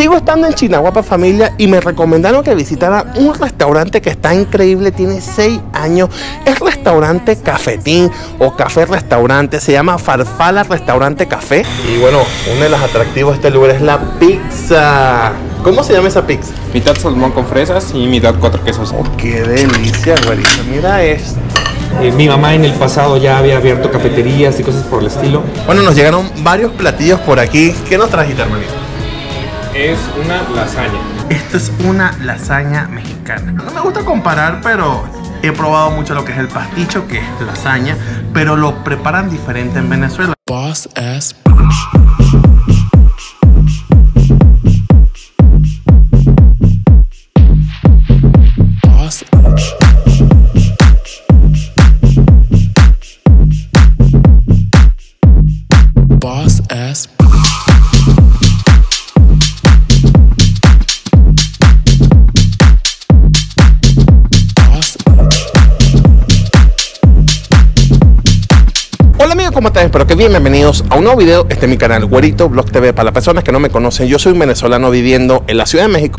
Sigo estando en Chignahuapan, familia, y me recomendaron que visitara un restaurante que está increíble, tiene 6 años. Es restaurante cafetín o café restaurante, se llama Farfalla Restaurante Café. Y bueno, uno de los atractivos de este lugar es la pizza. ¿Cómo se llama esa pizza? Mitad salmón con fresas y mitad 4 quesos. Oh, qué delicia, güerito, mira esto. Mi mamá en el pasado ya había abierto cafeterías y cosas por el estilo. Bueno, nos llegaron varios platillos por aquí. ¿Qué nos trajiste, hermanito? Es una lasaña. Esto es una lasaña mexicana. No me gusta comparar, pero he probado mucho lo que es el pasticho, que es lasaña, pero lo preparan diferente en Venezuela. Boss ass. ¿Cómo estás? Espero que bien, bienvenidos a un nuevo video. Este es mi canal, Werito Vlogs TV. Para las personas que no me conocen, yo soy un venezolano viviendo en la Ciudad de México.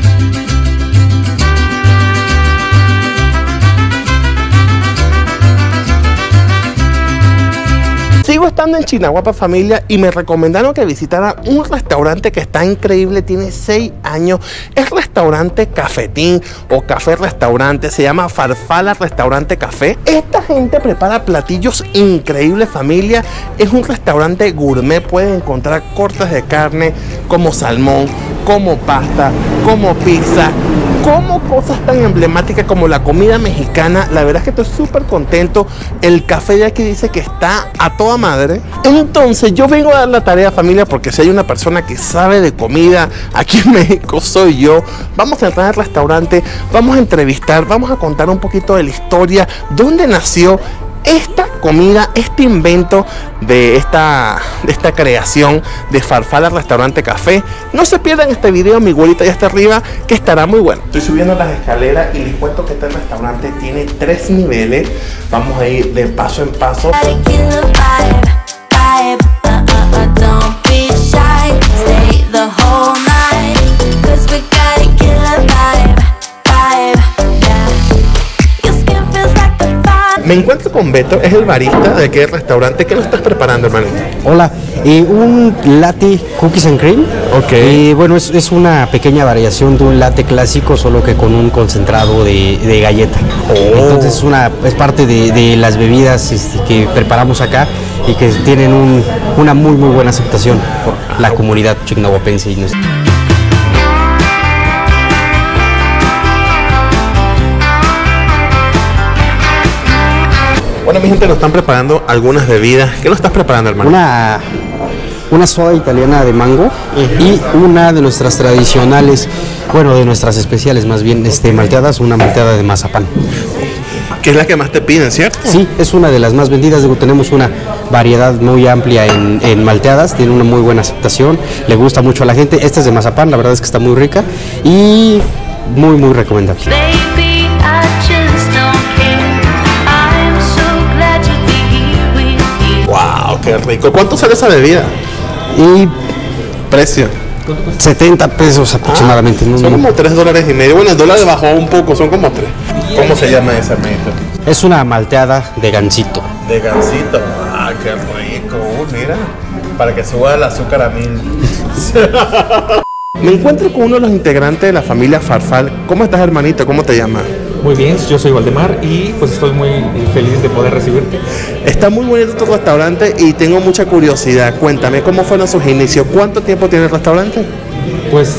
Sigo estando en Chignahuapan, familia, y me recomendaron que visitara un restaurante que está increíble, tiene 6 años. Es restaurante cafetín o café restaurante, se llama Farfalla Restaurante Café. Esta gente prepara platillos increíbles, familia. Es un restaurante gourmet, pueden encontrar cortes de carne como salmón, como pasta, como pizza, como cosas tan emblemáticas como la comida mexicana. La verdad es que estoy súper contento. El café de aquí dice que está a toda madre. Entonces yo vengo a dar la tarea, familia, porque si hay una persona que sabe de comida aquí en México soy yo. Vamos a entrar al restaurante, vamos a entrevistar, vamos a contar un poquito de la historia, dónde nació esta comida, este invento de esta creación de Farfalla Restaurante Café. No se pierdan este video, mi güerita ya está arriba, que estará muy bueno. Estoy subiendo las escaleras y les cuento que este restaurante tiene 3 niveles. Vamos a ir de paso en paso. Me encuentro con Beto, es el barista de aquel restaurante. ¿Qué nos estás preparando, hermanito? Hola, un latte cookies and cream. Ok. Bueno, es una pequeña variación de un latte clásico, solo que con un concentrado de galleta. Oh. Entonces es parte de las bebidas que preparamos acá y que tienen una muy, muy buena aceptación por la comunidad chignahuapense. Bueno, mi gente, nos están preparando algunas bebidas. ¿Qué lo estás preparando, hermano? Una soda italiana de mango y una de nuestras tradicionales, bueno, de nuestras especiales más bien, malteadas, una malteada de mazapán. Que es la que más te piden, ¿cierto? Sí, es una de las más vendidas. Digo, tenemos una variedad muy amplia en malteadas, tiene una muy buena aceptación, le gusta mucho a la gente. Esta es de mazapán, la verdad es que está muy rica y muy, muy recomendable. Baby, wow, qué rico. ¿Cuánto sale esa bebida? Y precio. 70 pesos aproximadamente. Son como $3,5. Bueno, el dólar bajó un poco, son como 3. ¿Cómo se llama esa medita? Es una malteada de gansito. De gansito. Ah, qué rico. Mira, para que suba el azúcar a 1000. Me encuentro con uno de los integrantes de la familia Farfalla. ¿Cómo estás, hermanito? ¿Cómo te llamas? Muy bien, yo soy Valdemar y pues estoy muy feliz de poder recibirte. Está muy bonito tu restaurante y tengo mucha curiosidad. Cuéntame, ¿cómo fueron sus inicios? ¿Cuánto tiempo tiene el restaurante? Pues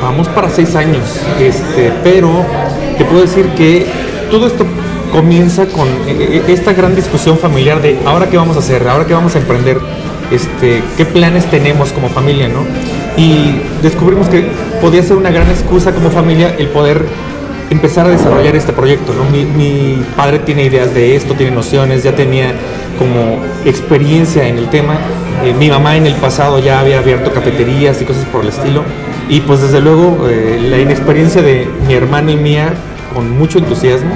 vamos para 6 años, pero te puedo decir que todo esto comienza con esta gran discusión familiar de ahora qué vamos a hacer, ahora qué vamos a emprender, qué planes tenemos como familia, ¿no? Y descubrimos que podía ser una gran excusa como familia el poder empezar a desarrollar este proyecto, ¿no? Mi padre tiene ideas de esto, tiene nociones, ya tenía como experiencia en el tema. Mi mamá en el pasado ya había abierto cafeterías y cosas por el estilo. Y pues desde luego la inexperiencia de mi hermano y mía, con mucho entusiasmo,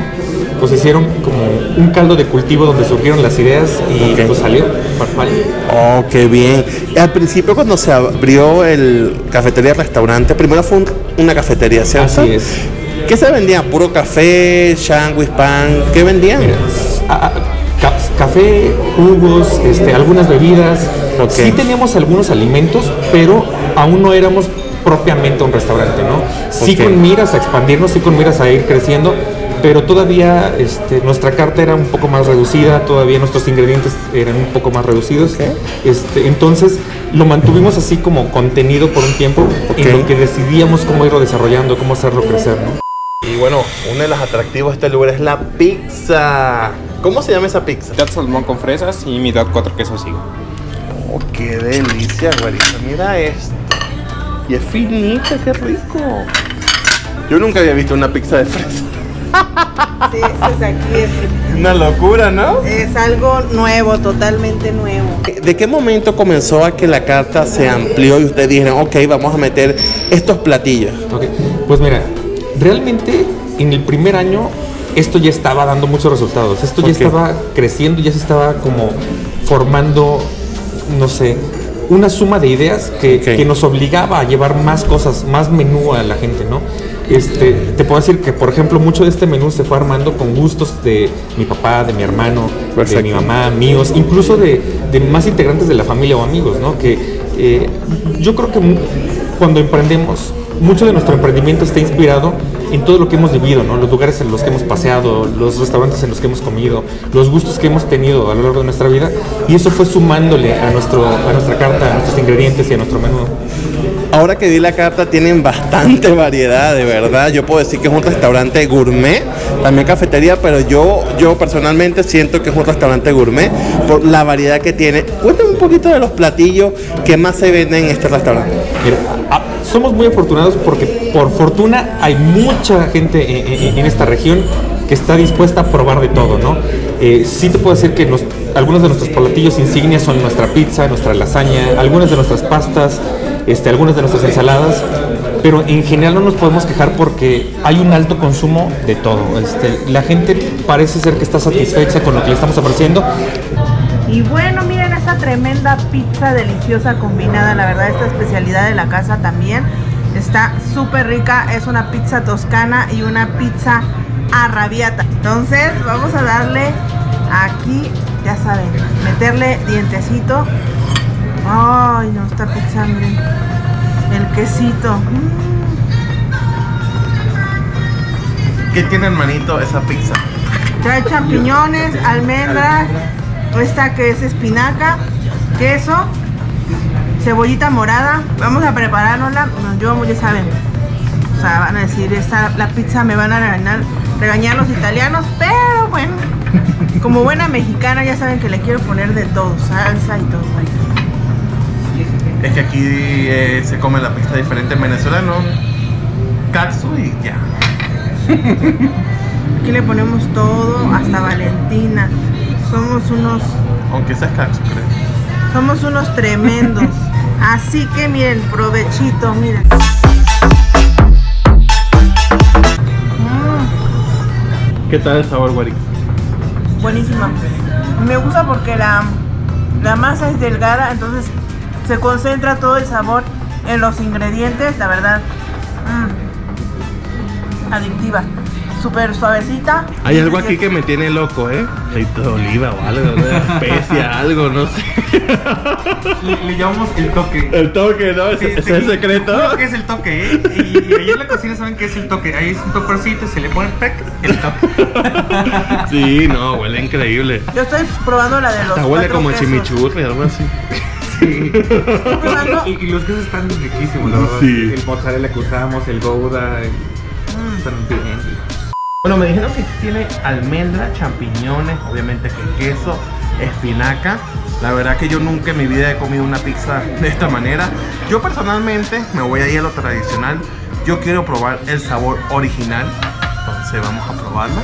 pues hicieron como un caldo de cultivo donde surgieron las ideas y okay, pues salió Farfalla. Oh, qué bien. Al principio cuando se abrió el cafetería-restaurante, primero fue una cafetería, ¿cierto? Así es. ¿Qué se vendía? ¿Puro café, sándwich, pan? ¿Qué vendían? Mira, café, jugos, algunas bebidas. Okay. Sí teníamos algunos alimentos, pero aún no éramos propiamente un restaurante, ¿no? Sí, okay, con miras a expandirnos, sí con miras a ir creciendo, pero todavía nuestra carta era un poco más reducida, todavía nuestros ingredientes eran un poco más reducidos. Okay. Entonces lo mantuvimos así como contenido por un tiempo, okay, en lo que decidíamos cómo irlo desarrollando, cómo hacerlo crecer, ¿no? Y bueno, uno de los atractivos de este lugar es la pizza. ¿Cómo se llama esa pizza? Mitad salmón con fresas y mitad 4 quesos sigo. Oh, qué delicia, güerito. Mira esto. Y es finita, qué rico. Yo nunca había visto una pizza de fresa. Sí, eso es aquí. Una locura, ¿no? Es algo nuevo, totalmente nuevo. ¿De qué momento comenzó a que la carta se amplió y ustedes dijeron, ok, vamos a meter estos platillos? Ok, pues mira, realmente en el primer año esto ya estaba dando muchos resultados. Esto ya estaba creciendo, ya se estaba como formando, no sé, una suma de ideas que nos obligaba a llevar más cosas, más menú a la gente, ¿no? Te puedo decir que, por ejemplo, mucho de este menú se fue armando con gustos de mi papá, de mi hermano, perfecto, de mi mamá, míos, incluso de más integrantes de la familia o amigos, ¿no? Que yo creo que cuando emprendemos, mucho de nuestro emprendimiento está inspirado en todo lo que hemos vivido, ¿no? Los lugares en los que hemos paseado, los restaurantes en los que hemos comido, los gustos que hemos tenido a lo largo de nuestra vida, y eso fue sumándole a nuestra carta, a nuestros ingredientes y a nuestro menú. Ahora que vi la carta, tienen bastante variedad, de verdad. Yo puedo decir que es un restaurante gourmet, también cafetería, pero yo personalmente siento que es un restaurante gourmet por la variedad que tiene. Cuéntame un poquito de los platillos que más se venden en este restaurante. Mira, somos muy afortunados porque por fortuna hay mucha gente en esta región que está dispuesta a probar de todo, ¿no? Sí te puedo decir que algunos de nuestros platillos insignias son nuestra pizza, nuestra lasaña, algunas de nuestras pastas, algunas de nuestras ensaladas, pero en general no nos podemos quejar porque hay un alto consumo de todo. La gente parece ser que está satisfecha con lo que le estamos ofreciendo. Y bueno, miren esa tremenda pizza deliciosa combinada, la verdad esta especialidad de la casa también está súper rica, es una pizza toscana y una pizza arrabiata. Entonces vamos a darle aquí, ya saben, meterle dientecito. Ay, no, está pizza, miren, el quesito. ¿Qué tiene, hermanito, esa pizza? Trae champiñones, almendras, esta que es espinaca, queso, cebollita morada. Vamos a preparárnosla. Yo, ya saben, o sea, van a decir, la pizza me van a regañar los italianos, pero bueno, como buena mexicana ya saben que le quiero poner de todo, salsa y todo. Es que aquí se come la pizza diferente en Venezuela, ¿no? Katsu y ya. Aquí le ponemos todo, hasta Valentina. Somos unos... Aunque sea katsu, creo. Somos unos tremendos. Así que miren, provechito, miren. ¿Qué tal el sabor, güerito? Buenísima. Me gusta porque la masa es delgada, entonces se concentra todo el sabor en los ingredientes, la verdad, adictiva, súper suavecita. Hay algo aquí que me tiene loco, aceite de oliva o algo, especia, algo, no sé. Le llamamos el toque. El toque, ¿no? Sí, ¿Es el secreto? Creo que es el toque, Y ahí en la cocina saben que es el toque. Ahí es un topercito, se le pone el toque. Sí, no, huele increíble. Yo estoy probando la de los huele como chimichurri, algo así. Sí. Y los quesos están riquísimos, la verdad. Sí. El mozzarella que usamos, el gouda, están increíbles. Bueno, me dijeron que tiene almendra, champiñones, obviamente que queso, espinaca. La verdad que yo nunca en mi vida he comido una pizza de esta manera. Yo personalmente me voy a ir a lo tradicional. Yo quiero probar el sabor original, entonces vamos a probarla.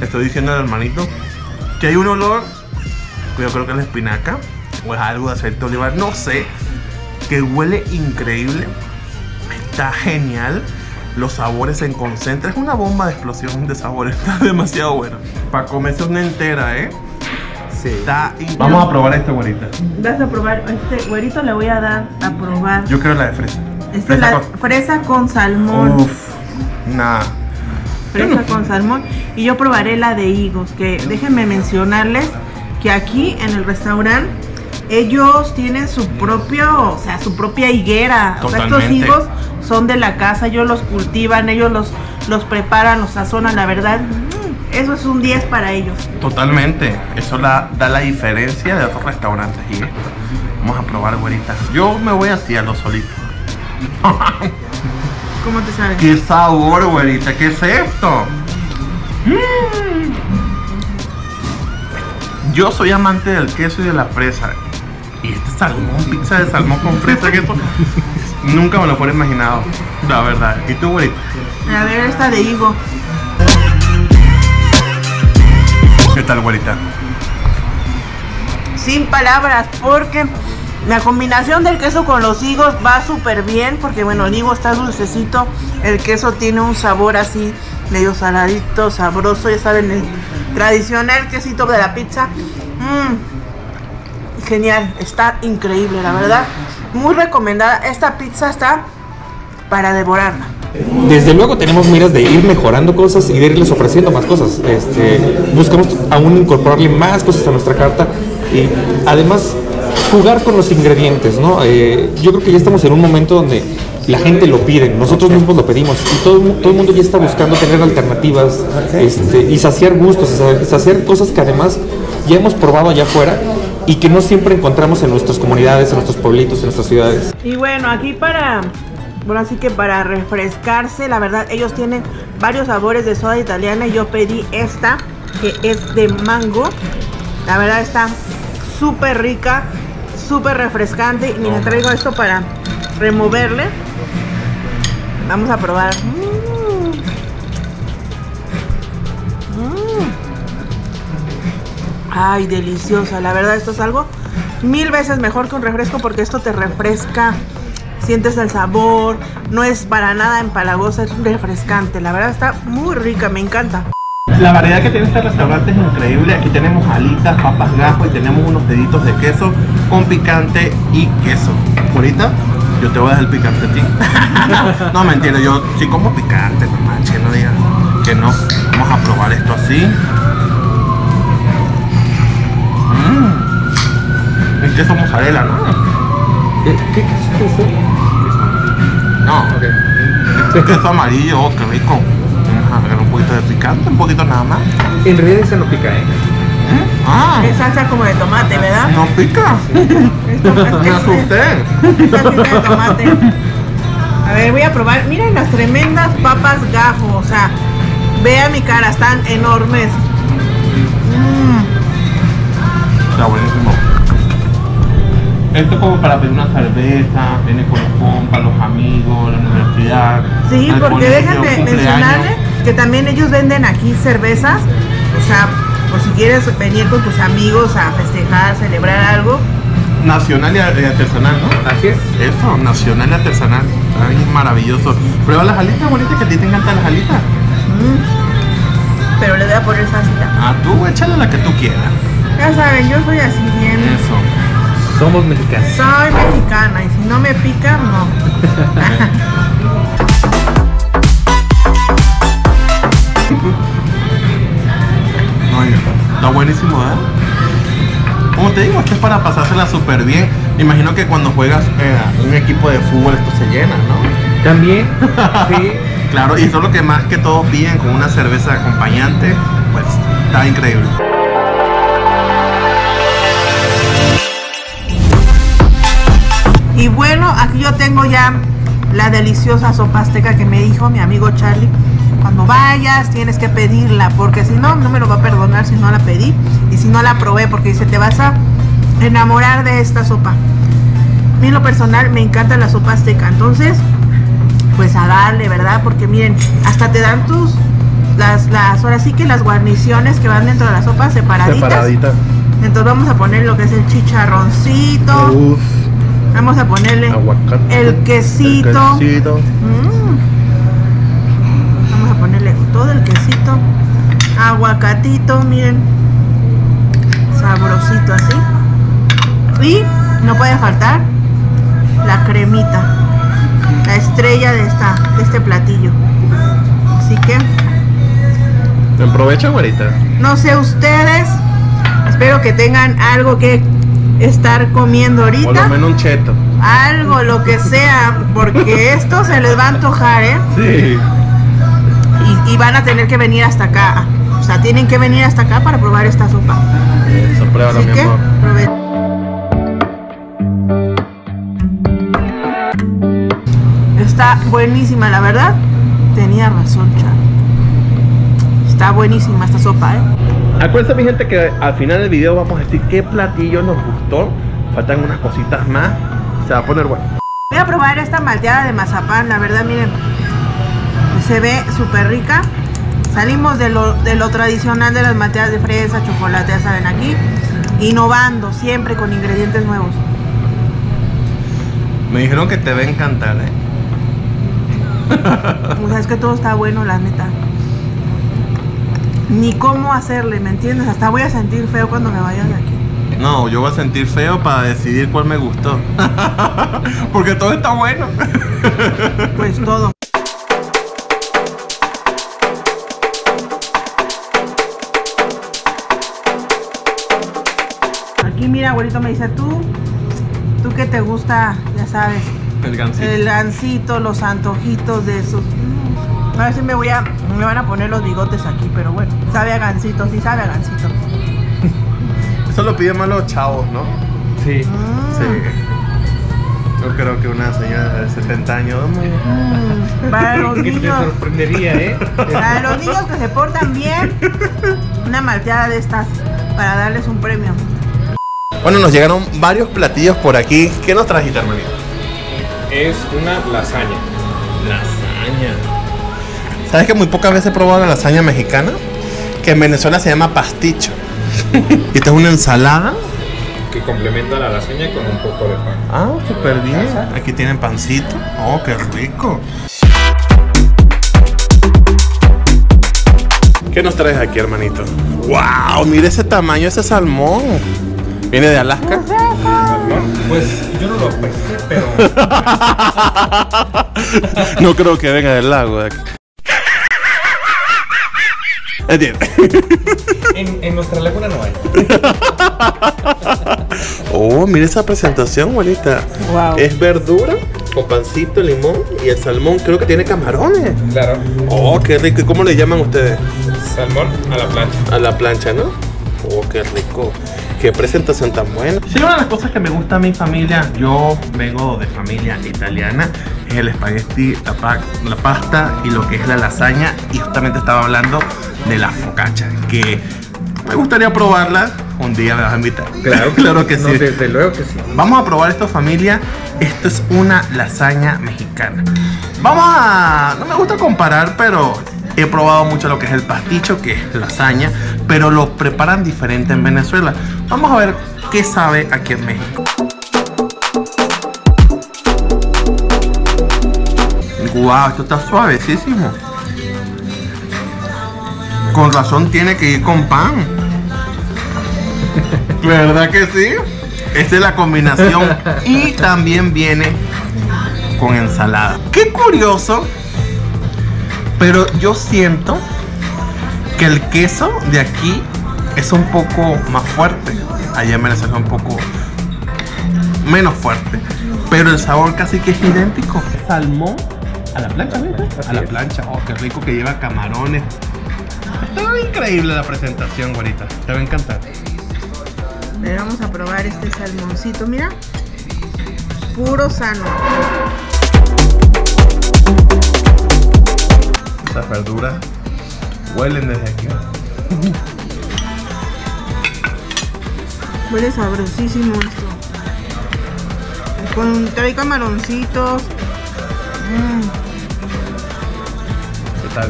Le estoy diciendo al hermanito que hay un olor. Yo creo que es la espinaca o es algo de aceite de oliva, no sé, que huele increíble, está genial. los sabores en concentra. Es una bomba de explosión de sabores. Está demasiado bueno. Para comerse una entera, ¿eh? Sí. Está increíble. Vamos a probar este güerito. Vas a probar este güerito, le voy a dar a probar. Yo creo la de fresa. Esta es la fresa con salmón. Uff, nada. Fresa con salmón. Y yo probaré la de higos, que déjenme mencionarles que aquí en el restaurante ellos tienen su propio, o sea, su propia higuera. O sea, estos higos son de la casa, ellos los cultivan, ellos los preparan, los sazonan, la verdad. Eso es un 10 para ellos. Totalmente, eso da la diferencia de otros restaurantes. Y vamos a probar, güerita. Yo me voy así a lo solito. ¿Cómo te sabe? ¡Qué sabor, güerita! ¿Qué es esto? Yo soy amante del queso y de la fresa. Y este salmón, pizza de salmón con fresa, queso, nunca me lo hubiera imaginado, la verdad. ¿Y tú, güerita? A ver, esta de higo. ¿Qué tal, güerita? Sin palabras, porque la combinación del queso con los higos va súper bien, porque bueno, el higo está dulcecito, el queso tiene un sabor así medio saladito, sabroso, ya saben, el tradicional quesito de la pizza. Genial, está increíble, la verdad, muy recomendada. Esta pizza está para devorarla. Desde luego tenemos miras de ir mejorando cosas y de irles ofreciendo más cosas. Buscamos aún incorporarle más cosas a nuestra carta y además jugar con los ingredientes, ¿no? Yo creo que ya estamos en un momento donde la gente lo pide, nosotros mismos lo pedimos y todo el mundo ya está buscando tener alternativas y saciar gustos, saciar cosas que además ya hemos probado allá afuera y que no siempre encontramos en nuestras comunidades, en nuestros pueblitos, en nuestras ciudades. Y bueno, aquí para refrescarse, la verdad, ellos tienen varios sabores de soda italiana y yo pedí esta, que es de mango. La verdad está súper rica, súper refrescante. Y mira, traigo esto para removerle. Vamos a probar. Ay, deliciosa. La verdad, esto es algo 1000 veces mejor que un refresco, porque esto te refresca, sientes el sabor, no es para nada empalagosa, es refrescante. La verdad está muy rica, me encanta. La variedad que tiene este restaurante es increíble. Aquí tenemos alitas, papas gajo y tenemos unos deditos de queso con picante y queso. Ahorita yo te voy a dejar el picante a ti. No, mentira, yo sí como picante, no manches, que no digas que no. Vamos a probar esto así. El queso mozzarella, ¿no? ¿Qué queso es ese? No, ok. Es queso amarillo, oh, qué rico. Vamos a agregar un poquito de picante, un poquito nada más. En realidad se no pica, ¿eh? Ah. Es salsa como de tomate, ¿verdad? No pica. Me asusté. Es salsa de tomate. A ver, voy a probar. Miren las tremendas papas gajo. O sea, vean mi cara, están enormes. Está buenísimo. Esto es como para pedir una cerveza, viene con los compas, los amigos, la universidad. Sí, porque déjenme mencionarles que también ellos venden aquí cervezas. O sea, por si quieres venir con tus amigos a festejar, celebrar algo. Nacional y artesanal, ¿no? Así es. Eso, nacional y artesanal. Ay, maravilloso. Prueba las alitas, bonitas, que a ti te encantan las alitas. Pero le voy a poner salsita. Ah, tú échale la que tú quieras. Ya saben, yo soy así bien. Eso. Somos mexicanos. Soy mexicana y si no me pica, no. Oye, está buenísimo, ¿eh? Como te digo, esto es para pasársela súper bien. Me imagino que cuando juegas un equipo de fútbol esto se llena, ¿no? También, sí. Claro, y eso es lo que más que todos piden, con una cerveza acompañante, pues está increíble. Y bueno, aquí yo tengo ya la deliciosa sopa azteca que me dijo mi amigo Charlie. Cuando vayas tienes que pedirla, porque si no, no me lo va a perdonar si no la pedí y si no la probé, porque dice, te vas a enamorar de esta sopa. A mí en lo personal me encanta la sopa azteca, entonces pues a darle, ¿verdad? Porque miren, hasta te dan ahora sí que las guarniciones que van dentro de la sopa separaditas. Entonces vamos a poner lo que es el chicharroncito. Uf. Vamos a ponerle aguacate, el quesito. todo el quesito, aguacatito, miren, sabrosito así, y no puede faltar la cremita, la estrella de este platillo. Así que ¿te aprovechan ahorita? No sé ustedes, espero que tengan algo que estar comiendo ahorita, por lo menos un cheto, algo, lo que sea, porque esto se les va a antojar, ¿eh? Sí. Y van a tener que venir hasta acá, o sea, tienen que venir hasta acá para probar esta sopa. Eso, pruébalo, mi amor. Está buenísima, la verdad. Tenía razón, Charlie. Está buenísima esta sopa, ¿eh? Acuérdense, mi gente, que al final del video vamos a decir qué platillo nos gustó. Faltan unas cositas más. Se va a poner bueno. Voy a probar esta malteada de mazapán. La verdad, miren, se ve súper rica. Salimos de lo tradicional de las malteadas de fresa, chocolate, ya saben, aquí innovando siempre con ingredientes nuevos. Me dijeron que te va a encantar, ¿eh? O sea, es que todo está bueno, la neta. Ni cómo hacerle, ¿me entiendes? Hasta voy a sentir feo cuando me vaya de aquí. No, yo voy a sentir feo para decidir cuál me gustó. Porque todo está bueno. Pues todo. Aquí mira, abuelito me dice, tú que te gusta, ya sabes, el gansito, los antojitos de esos. A ver si me van a poner los bigotes aquí, pero bueno, sabe a gansito, sí sabe a gansito. Eso lo piden más los chavos, ¿no? Sí, sí. Yo creo que una señora de 70 años. Para los niños. Te sorprendería, ¿eh? Para los niños que se portan bien, una malteada de estas para darles un premio. Bueno, nos llegaron varios platillos por aquí. ¿Qué nos trajiste, hermanito? Es una lasaña. Lasaña. ¿Sabes que muy pocas veces he probado la lasaña mexicana? Que en Venezuela se llama pasticho. Y esta es una ensalada que complementa la lasaña con un poco de pan. Ah, súper bien. Aquí tienen pancito. Oh, qué rico. ¿Qué nos traes aquí, hermanito? ¡Wow! Mira ese tamaño, ese salmón. ¿Viene de Alaska? Pues yo no lo pesqué, pero... No creo que venga del lago de aquí. En nuestra laguna no hay. Oh, mira esa presentación, abuelita. Wow. Es verdura con pancito, limón y el salmón. Creo que tiene camarones. Claro. Oh, qué rico. ¿Y cómo le llaman ustedes? Salmón a la plancha. A la plancha, ¿no? Oh, qué rico. Qué presentación tan buena. Sí, una de las cosas que me gusta a mi familia, yo vengo de familia italiana, es el espagueti, la pasta y lo que es la lasaña. Y justamente estaba hablando de la focaccia, que me gustaría probarla. Un día me vas a invitar. Claro, claro que sí. No, desde luego que sí. Vamos a probar esto, familia. Esto es una lasaña mexicana. Vamos a... No me gusta comparar, pero... He probado mucho lo que es el pasticho, que es lasaña, pero lo preparan diferente en Venezuela. Vamos a ver qué sabe aquí en México. ¡Guau! Wow, esto está suavecísimo. Con razón tiene que ir con pan. ¿Verdad que sí? Esa es la combinación. Y también viene con ensalada. ¡Qué curioso! Pero yo siento que el queso de aquí es un poco más fuerte. Allá en Venezuela es un poco menos fuerte. Pero el sabor casi que es idéntico. Salmón a la plancha, ¿verdad? A la plancha. Oh, qué rico, que lleva camarones. Está increíble la presentación, güerita. Te va a encantar. Le vamos a probar este salmoncito, mira. Puro sano. Las verduras huelen desde aquí. Huele sabrosísimo esto. Trae camaroncitos. ¿Qué tal?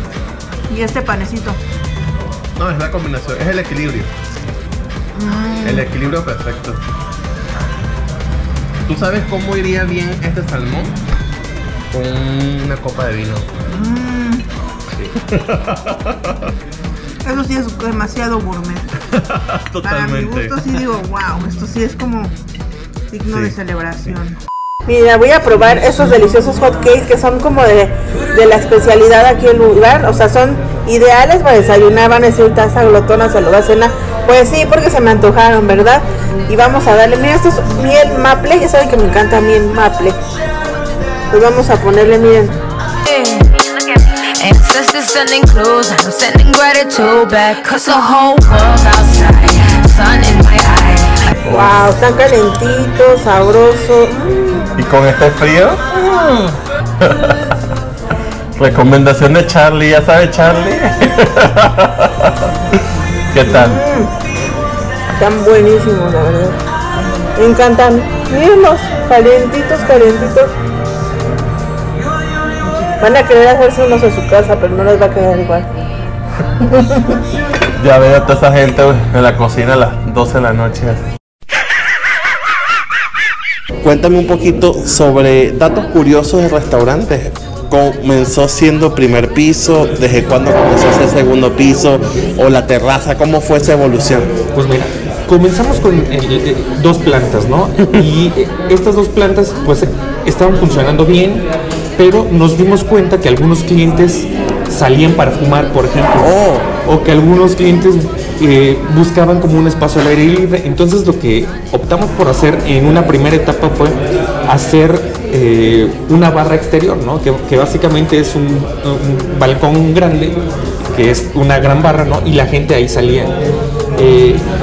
Y este panecito. No, es la combinación, es el equilibrio. El equilibrio perfecto. ¿Tú sabes cómo iría bien este salmón? Con una copa de vino. Sí. Eso sí es demasiado gourmet. Totalmente. Para mi gusto sí digo, wow, esto sí es como digno de celebración. Sí. Mira, voy a probar estos deliciosos hot cakes que son como de la especialidad aquí en el lugar. O sea, son ideales para desayunar, van a decir taza glotona, saludar, cena. Pues sí, porque se me antojaron, ¿verdad? Y vamos a darle, mira, esto es miel maple, ya saben que me encanta miel maple. Pues vamos a ponerle, miren. Wow, tan calentito, sabroso. ¿Y con este frío? Recomendación de Charlie, ya sabe Charlie. ¿Qué tal? Están buenísimos, la verdad. Me encantan. Mírenlos, calientitos, calientitos. Van a querer hacerse unos en su casa, pero no les va a quedar igual. Ya veo a toda esa gente en la cocina a las 12 de la noche. Cuéntame un poquito sobre datos curiosos del restaurante. ¿Comenzó siendo primer piso? ¿Desde cuándo comenzó a ser segundo piso? ¿O la terraza? ¿Cómo fue esa evolución? Pues mira, comenzamos con dos plantas, ¿no? Y estas dos plantas pues estaban funcionando bien, pero nos dimos cuenta que algunos clientes salían para fumar, por ejemplo, o que algunos clientes buscaban como un espacio al aire libre. Entonces lo que optamos por hacer en una primera etapa fue hacer una barra exterior, ¿no? Que básicamente es un balcón grande, que es una gran barra, ¿no? Y la gente ahí salía.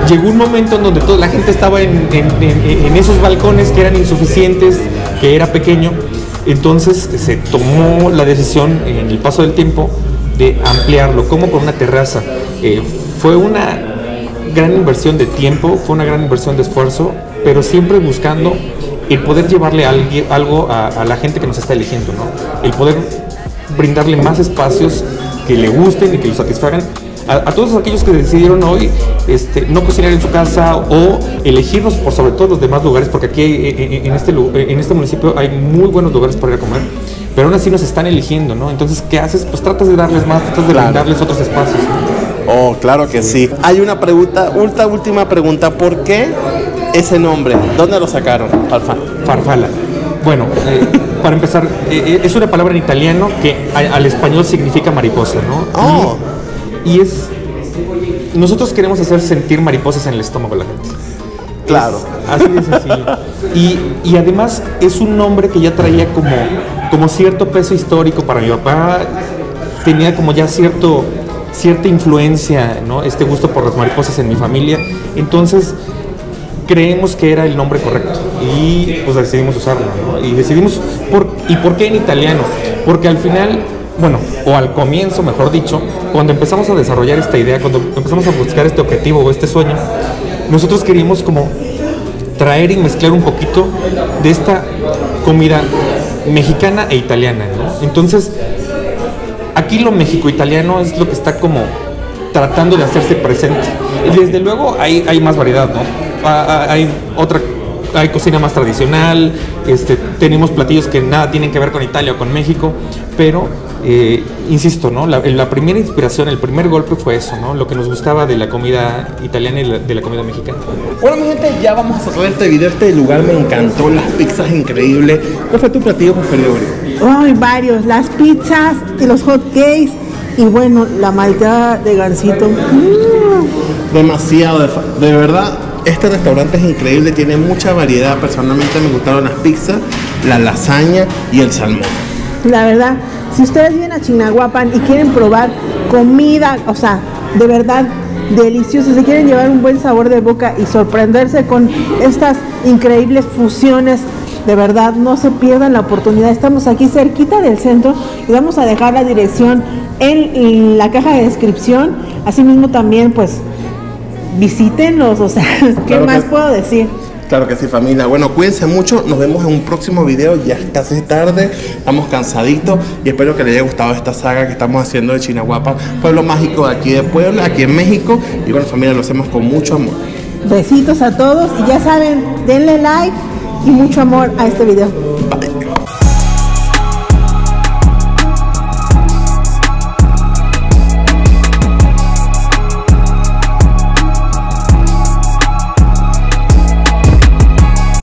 Llegó un momento en donde toda la gente estaba en esos balcones que eran insuficientes, que era pequeño. Entonces se tomó la decisión en el paso del tiempo de ampliarlo, como por una terraza. Fue una gran inversión de tiempo, fue una gran inversión de esfuerzo, pero siempre buscando el poder llevarle algo a la gente que nos está eligiendo, ¿no? El poder brindarle más espacios que le gusten y que lo satisfagan. A todos aquellos que decidieron hoy no cocinar en su casa o elegirnos por sobre todo los demás lugares, porque aquí en este municipio hay muy buenos lugares para ir a comer, pero aún así nos están eligiendo, ¿no? Entonces, ¿qué haces? Pues tratas de darles más, tratas de brindarles otros espacios, ¿no? Oh, claro que sí. Hay una pregunta, última pregunta, ¿por qué ese nombre? ¿Dónde lo sacaron? Farfalla. Bueno, para empezar, es una palabra en italiano que al español significa mariposa, ¿no? Oh. Y es, nosotros queremos hacer sentir mariposas en el estómago a la gente. Claro. Es así de sencillo. Y además es un nombre que ya traía como cierto peso histórico para mi papá. Tenía como ya cierta influencia, ¿no? Gusto por las mariposas en mi familia. Entonces creemos que era el nombre correcto y pues decidimos usarlo, ¿no? Y decidimos, ¿por qué en italiano? Porque al final... Bueno, o al comienzo, mejor dicho, cuando empezamos a desarrollar esta idea, cuando empezamos a buscar este objetivo o este sueño, nosotros queríamos como traer y mezclar un poquito de esta comida mexicana e italiana, ¿no? Entonces, aquí lo mexico-italiano es lo que está como tratando de hacerse presente. Desde luego hay más variedad, ¿no? Hay cocina más tradicional, tenemos platillos que nada tienen que ver con Italia o con México, pero insisto, ¿no? La primera inspiración, el primer golpe fue eso, ¿no? Lo que nos gustaba de la comida italiana y de la comida mexicana. Bueno, mi gente, ya vamos a cerrar este video. Este lugar me encantó, las pizzas increíbles. ¿Cuál fue tu platillo preferido? Ay, varios, las pizzas y los hot cakes y bueno, la malteada de gansito. Demasiado, de verdad. Este restaurante es increíble, tiene mucha variedad. Personalmente me gustaron las pizzas, la lasaña y el salmón. La verdad, si ustedes vienen a Chignahuapan y quieren probar comida, o sea, de verdad deliciosa, se quieren llevar un buen sabor de boca y sorprenderse con estas increíbles fusiones, de verdad, no se pierdan la oportunidad. Estamos aquí cerquita del centro y vamos a dejar la dirección en la caja de descripción. Asimismo también, pues, visítenlos, o sea, ¿qué más puedo decir? Claro que sí, familia. Bueno, cuídense mucho, nos vemos en un próximo video, ya es casi tarde, estamos cansaditos y espero que les haya gustado esta saga que estamos haciendo de Chignahuapan, pueblo mágico de aquí de Puebla, aquí en México. Y bueno, familia, lo hacemos con mucho amor. Besitos a todos y ya saben, denle like y mucho amor a este video.